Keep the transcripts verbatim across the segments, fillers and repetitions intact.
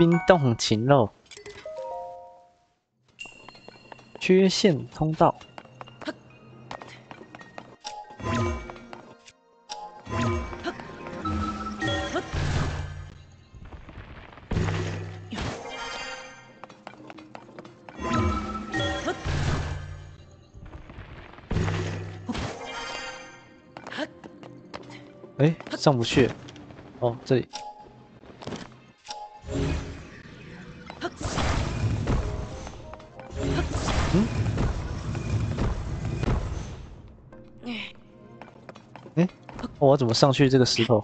冰冻禽肉，缺陷通道。 哎，上不去。哦，这里。嗯。哎、哦，我怎么上去这个石头？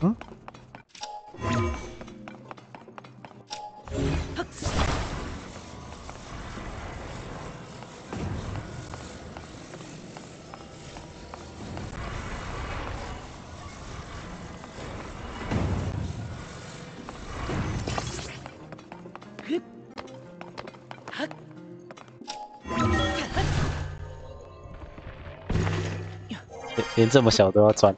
嗯。连这么小都要钻，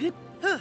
哼。